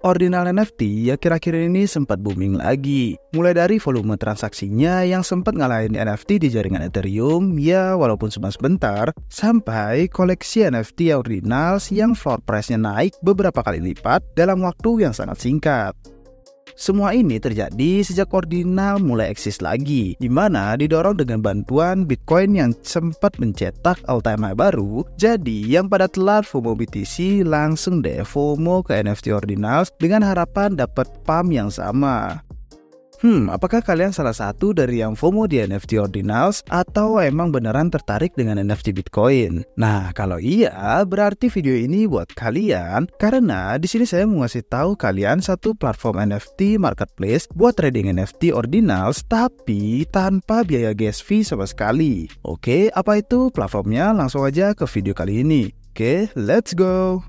Ordinal NFT ya kira-kira ini sempat booming lagi. Mulai dari volume transaksinya yang sempat ngalahin NFT di jaringan Ethereum, ya walaupun cuma sebentar, sampai koleksi NFT Ordinals yang floor price-nya naik beberapa kali lipat dalam waktu yang sangat singkat. Semua ini terjadi sejak Ordinal mulai eksis lagi, di mana didorong dengan bantuan Bitcoin yang sempat mencetak all-time high baru. Jadi yang pada telat FOMO BTC langsung deh FOMO ke NFT Ordinals dengan harapan dapat pump yang sama. Apakah kalian salah satu dari yang FOMO di NFT Ordinals atau emang beneran tertarik dengan NFT Bitcoin? Nah, kalau iya, berarti video ini buat kalian karena di sini saya mau ngasih tahu kalian satu platform NFT marketplace buat trading NFT Ordinals tapi tanpa biaya gas fee sama sekali. Oke, apa itu platformnya? Langsung aja ke video kali ini. Oke, let's go.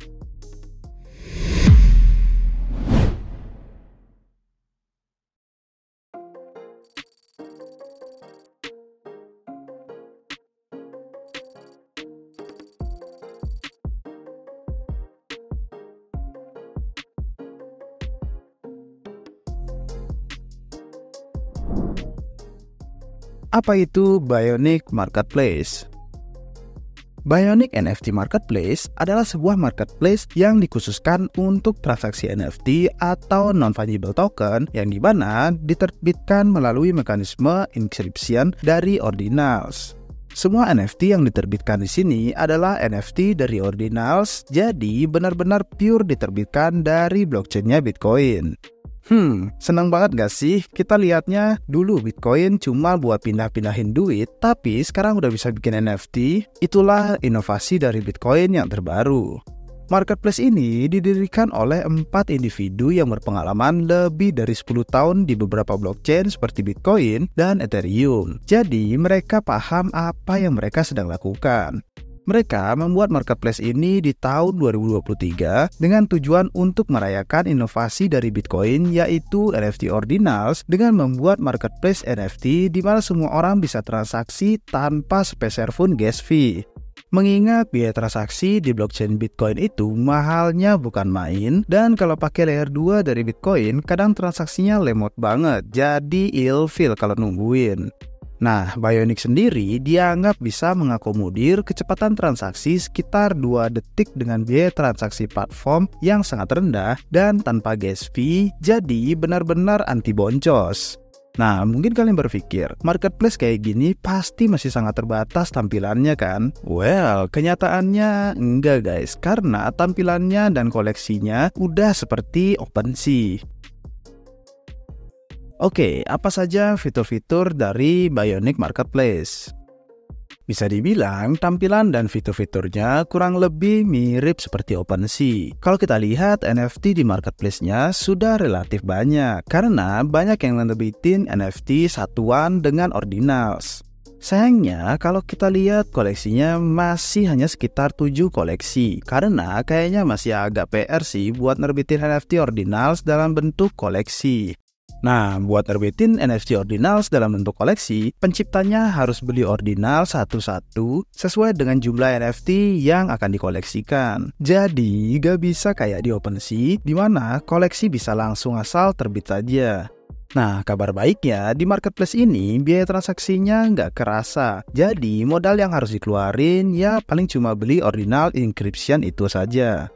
Apa itu Bioniq Marketplace? Bioniq NFT Marketplace adalah sebuah marketplace yang dikhususkan untuk transaksi NFT atau non-fungible token yang dimana diterbitkan melalui mekanisme inscription dari Ordinals. Semua NFT yang diterbitkan di sini adalah NFT dari Ordinals, jadi benar-benar pure diterbitkan dari blockchain-nya Bitcoin. Senang banget gak sih? Kita lihatnya dulu Bitcoin cuma buat pindah-pindahin duit, tapi sekarang udah bisa bikin NFT. Itulah inovasi dari Bitcoin yang terbaru. Marketplace ini didirikan oleh 4 individu yang berpengalaman lebih dari 10 tahun di beberapa blockchain seperti Bitcoin dan Ethereum. Jadi mereka paham apa yang mereka sedang lakukan. Mereka membuat marketplace ini di tahun 2023 dengan tujuan untuk merayakan inovasi dari Bitcoin yaitu NFT Ordinals dengan membuat marketplace NFT di mana semua orang bisa transaksi tanpa sepeser pun gas fee. Mengingat biaya transaksi di blockchain Bitcoin itu mahalnya bukan main, dan kalau pakai layer 2 dari Bitcoin kadang transaksinya lemot banget, jadi ilfeel kalau nungguin. Nah, Bioniq sendiri dianggap bisa mengakomodir kecepatan transaksi sekitar 2 detik dengan biaya transaksi platform yang sangat rendah dan tanpa gas fee, jadi benar-benar anti boncos. Nah, mungkin kalian berpikir, marketplace kayak gini pasti masih sangat terbatas tampilannya kan? Well, kenyataannya enggak guys, karena tampilannya dan koleksinya udah seperti OpenSea. Oke, apa saja fitur-fitur dari Bioniq Marketplace? Bisa dibilang, tampilan dan fitur-fiturnya kurang lebih mirip seperti OpenSea. Kalau kita lihat, NFT di marketplace-nya sudah relatif banyak, karena banyak yang nerbitin NFT satuan dengan Ordinals. Sayangnya, kalau kita lihat koleksinya masih hanya sekitar 7 koleksi, karena kayaknya masih agak PR sih buat nerbitin NFT Ordinals dalam bentuk koleksi. Nah, buat nerbitin NFT Ordinals dalam bentuk koleksi, penciptanya harus beli Ordinals satu-satu sesuai dengan jumlah NFT yang akan dikoleksikan. Jadi, gak bisa kayak di OpenSea, di mana koleksi bisa langsung asal terbit saja. Nah, kabar baiknya di marketplace ini biaya transaksinya nggak kerasa. Jadi, modal yang harus dikeluarin ya paling cuma beli Ordinal Inscription itu saja.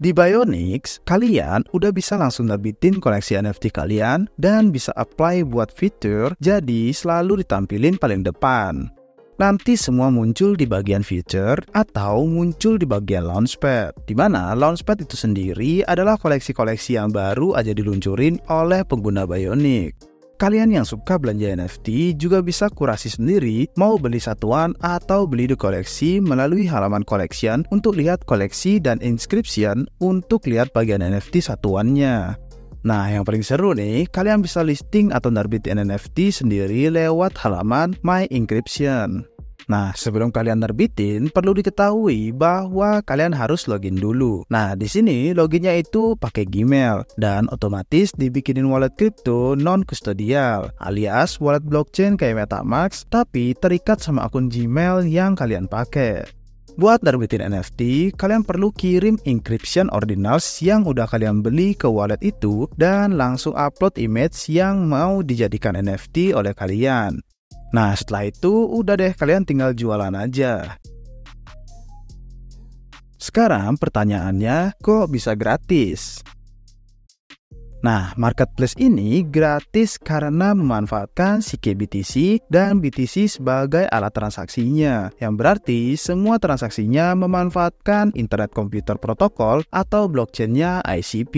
Di Bioniq, kalian udah bisa langsung nerbitin koleksi NFT kalian dan bisa apply buat fitur, jadi selalu ditampilin paling depan. Nanti semua muncul di bagian feature atau muncul di bagian launchpad, di mana launchpad itu sendiri adalah koleksi-koleksi yang baru aja diluncurin oleh pengguna Bioniq. Kalian yang suka belanja NFT juga bisa kurasi sendiri, mau beli satuan atau beli di koleksi melalui halaman collection untuk lihat koleksi dan inscription untuk lihat bagian NFT satuannya. Nah, yang paling seru nih, kalian bisa listing atau nerbitin NFT sendiri lewat halaman My Inscription. Nah, sebelum kalian nerbitin, perlu diketahui bahwa kalian harus login dulu. Nah, di sini loginnya itu pakai Gmail dan otomatis dibikinin wallet kripto non-custodial, alias wallet blockchain kayak MetaMask, tapi terikat sama akun Gmail yang kalian pakai. Buat terbitin NFT, kalian perlu kirim encryption ordinals yang udah kalian beli ke wallet itu dan langsung upload image yang mau dijadikan NFT oleh kalian. Nah, setelah itu udah deh kalian tinggal jualan aja. Sekarang pertanyaannya, kok bisa gratis? Nah, marketplace ini gratis karena memanfaatkan CK BTC dan BTC sebagai alat transaksinya, yang berarti semua transaksinya memanfaatkan Internet Computer Protocol atau blockchain-nya ICP.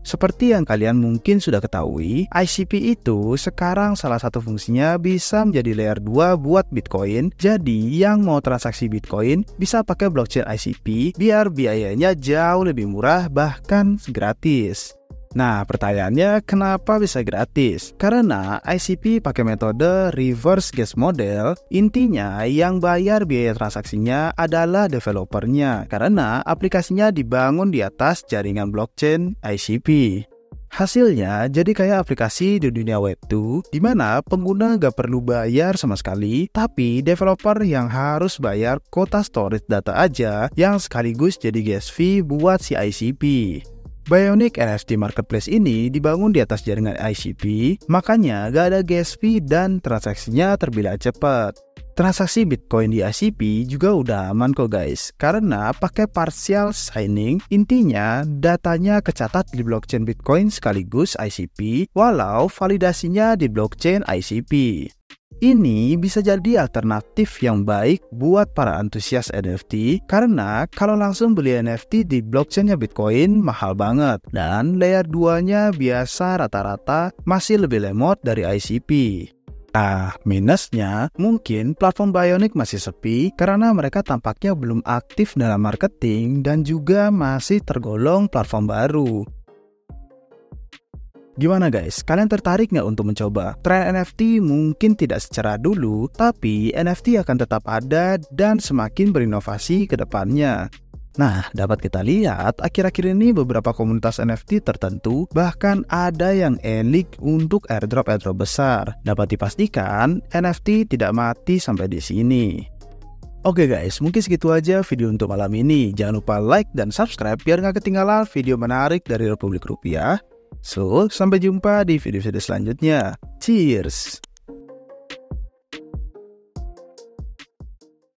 Seperti yang kalian mungkin sudah ketahui, ICP itu sekarang salah satu fungsinya bisa menjadi layer 2 buat Bitcoin. Jadi yang mau transaksi Bitcoin bisa pakai blockchain ICP biar biayanya jauh lebih murah bahkan gratis. Nah, pertanyaannya kenapa bisa gratis? Karena ICP pakai metode reverse gas model. Intinya yang bayar biaya transaksinya adalah developernya karena aplikasinya dibangun di atas jaringan blockchain ICP. Hasilnya jadi kayak aplikasi di dunia web 2 di mana pengguna gak perlu bayar sama sekali, tapi developer yang harus bayar kuota storage data aja yang sekaligus jadi gas fee buat si ICP. Bioniq NFT Marketplace ini dibangun di atas jaringan ICP, makanya gak ada gas fee dan transaksinya terbilang cepat. Transaksi Bitcoin di ICP juga udah aman kok guys, karena pakai partial signing. Intinya datanya kecatat di blockchain Bitcoin sekaligus ICP, walau validasinya di blockchain ICP. Ini bisa jadi alternatif yang baik buat para antusias NFT karena kalau langsung beli NFT di blockchainnya Bitcoin mahal banget dan layer 2-nya biasa rata-rata masih lebih lemot dari ICP. Nah, minusnya mungkin platform Bioniq masih sepi karena mereka tampaknya belum aktif dalam marketing dan juga masih tergolong platform baru. Gimana guys, kalian tertarik nggak untuk mencoba? Tren NFT mungkin tidak secara dulu, tapi NFT akan tetap ada dan semakin berinovasi ke depannya. Nah, dapat kita lihat akhir-akhir ini beberapa komunitas NFT tertentu bahkan ada yang e-leak untuk airdrop besar. Dapat dipastikan NFT tidak mati sampai di sini. Oke guys, mungkin segitu aja video untuk malam ini. Jangan lupa like dan subscribe biar nggak ketinggalan video menarik dari Republik Rupiah. So, sampai jumpa di video-video selanjutnya. Cheers!